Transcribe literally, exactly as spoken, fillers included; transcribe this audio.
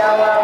Bye.